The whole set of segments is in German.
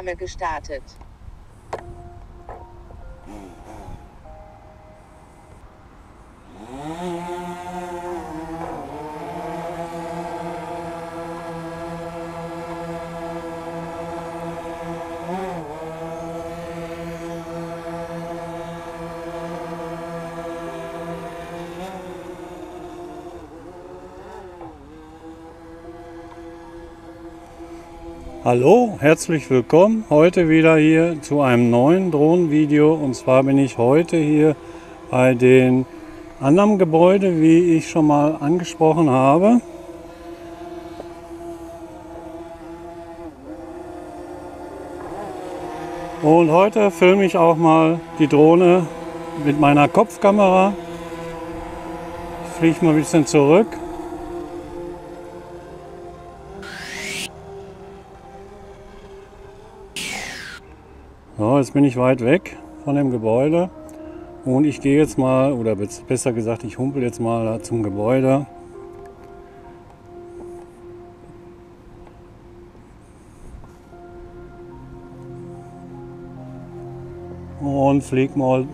Aufnahme gestartet. Hallo, herzlich willkommen heute wieder hier zu einem neuen Drohnenvideo, und zwar bin ich heute hier bei den anderen Gebäude, wie ich schon mal angesprochen habe. Und heute filme ich auch mal die Drohne mit meiner Kopfkamera. Ich fliege mal ein bisschen zurück. So, jetzt bin ich weit weg von dem Gebäude und ich gehe jetzt mal, oder besser gesagt, ich humpel jetzt mal zum Gebäude. Und flieg mal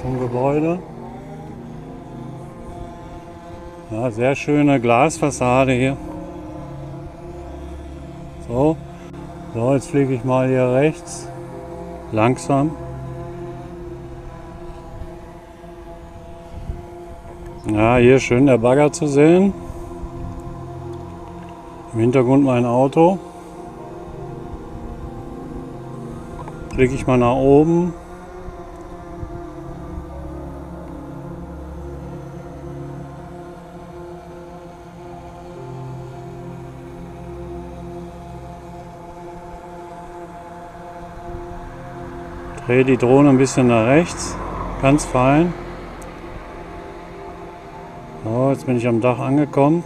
zum Gebäude. Ja, sehr schöne Glasfassade hier. So. So, jetzt fliege ich mal hier rechts, langsam. Ja, hier schön der Bagger zu sehen. Im Hintergrund mein Auto. Fliege ich mal nach oben. Drehe die Drohne ein bisschen nach rechts, ganz fein. So, jetzt bin ich am Dach angekommen.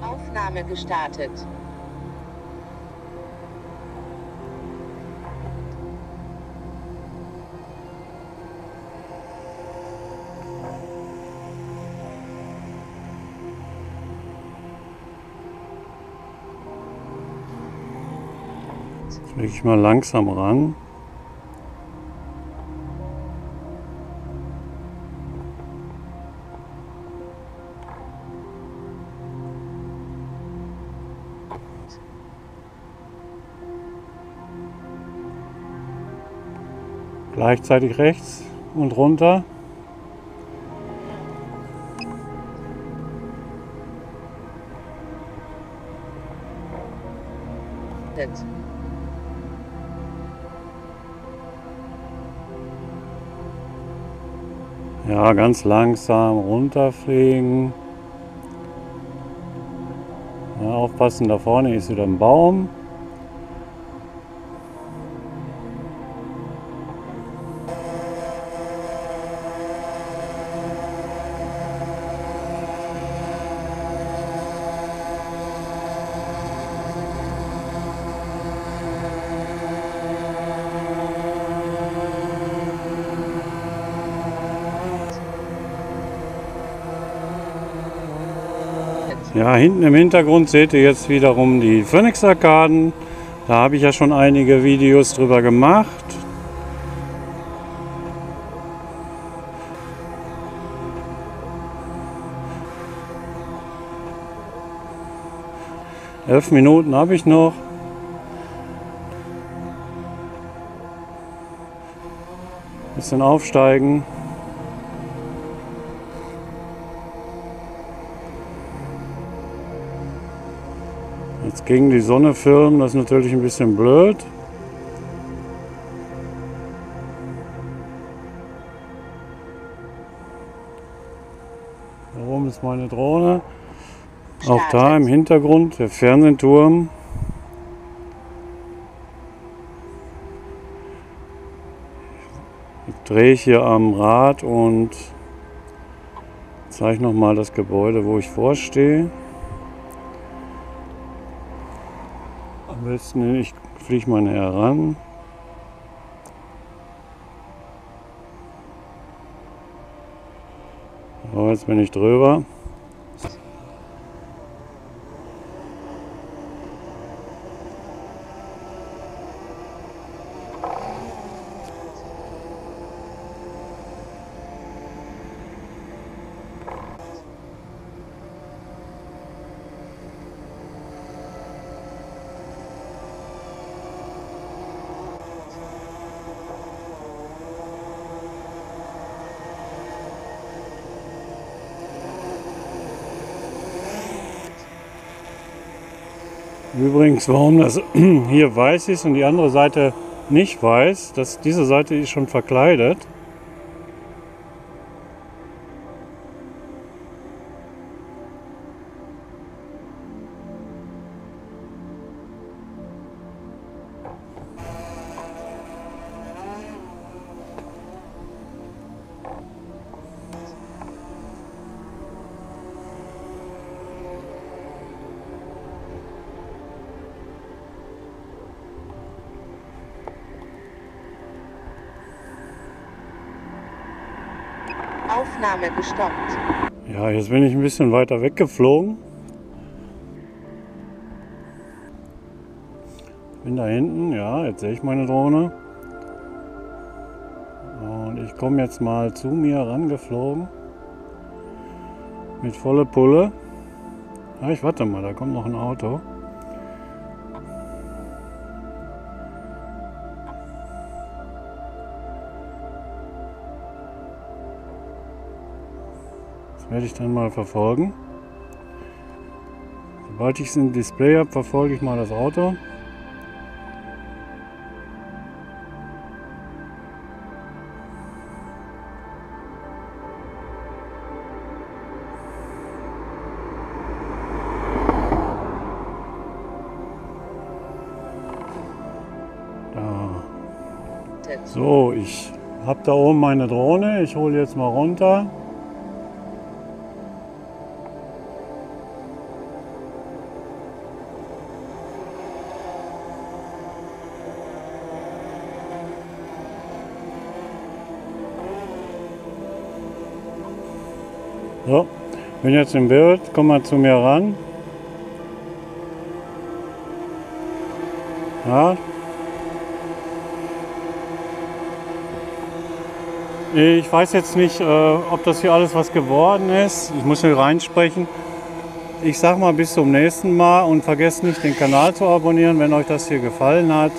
Aufnahme gestartet. Fliege ich mal langsam ran. Gleichzeitig rechts und runter. Jetzt. Ja, ganz langsam runterfliegen. Ja, aufpassen, da vorne ist wieder ein Baum. Ja, hinten im Hintergrund seht ihr jetzt wiederum die Phönix Arkaden. Da habe ich ja schon einige Videos drüber gemacht. Elf Minuten habe ich noch. Ein bisschen aufsteigen. Jetzt gegen die Sonne filmen, das ist natürlich ein bisschen blöd. Da oben ist meine Drohne. Auch da im Hintergrund der Fernsehturm. Jetzt drehe ich hier am Rad und zeige nochmal das Gebäude, wo ich vorstehe. Am besten, ich fliege mal näher ran. So, jetzt bin ich drüber. Übrigens, warum das hier weiß ist und die andere Seite nicht weiß, dass diese Seite ist schon verkleidet. Aufnahme gestoppt. Ja, jetzt bin ich ein bisschen weiter weggeflogen. Bin da hinten, ja, jetzt sehe ich meine Drohne. Und ich komme jetzt mal zu mir rangeflogen. Mit voller Pulle. Ja, ich warte mal, da kommt noch ein Auto. Werde ich dann mal verfolgen. Sobald ich es im Display habe, verfolge ich mal das Auto. Da. So, ich habe da oben meine Drohne. Ich hole jetzt mal runter. So, bin jetzt im Bild, komm mal zu mir ran. Ja. Ich weiß jetzt nicht, ob das hier alles was geworden ist. Ich muss hier reinsprechen. Ich sag mal bis zum nächsten Mal und vergesst nicht, den Kanal zu abonnieren, wenn euch das hier gefallen hat.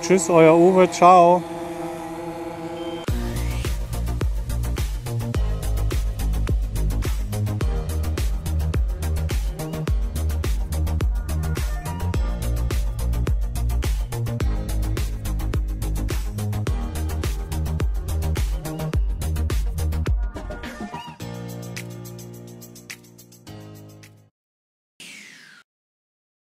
Tschüss, euer Uwe, ciao.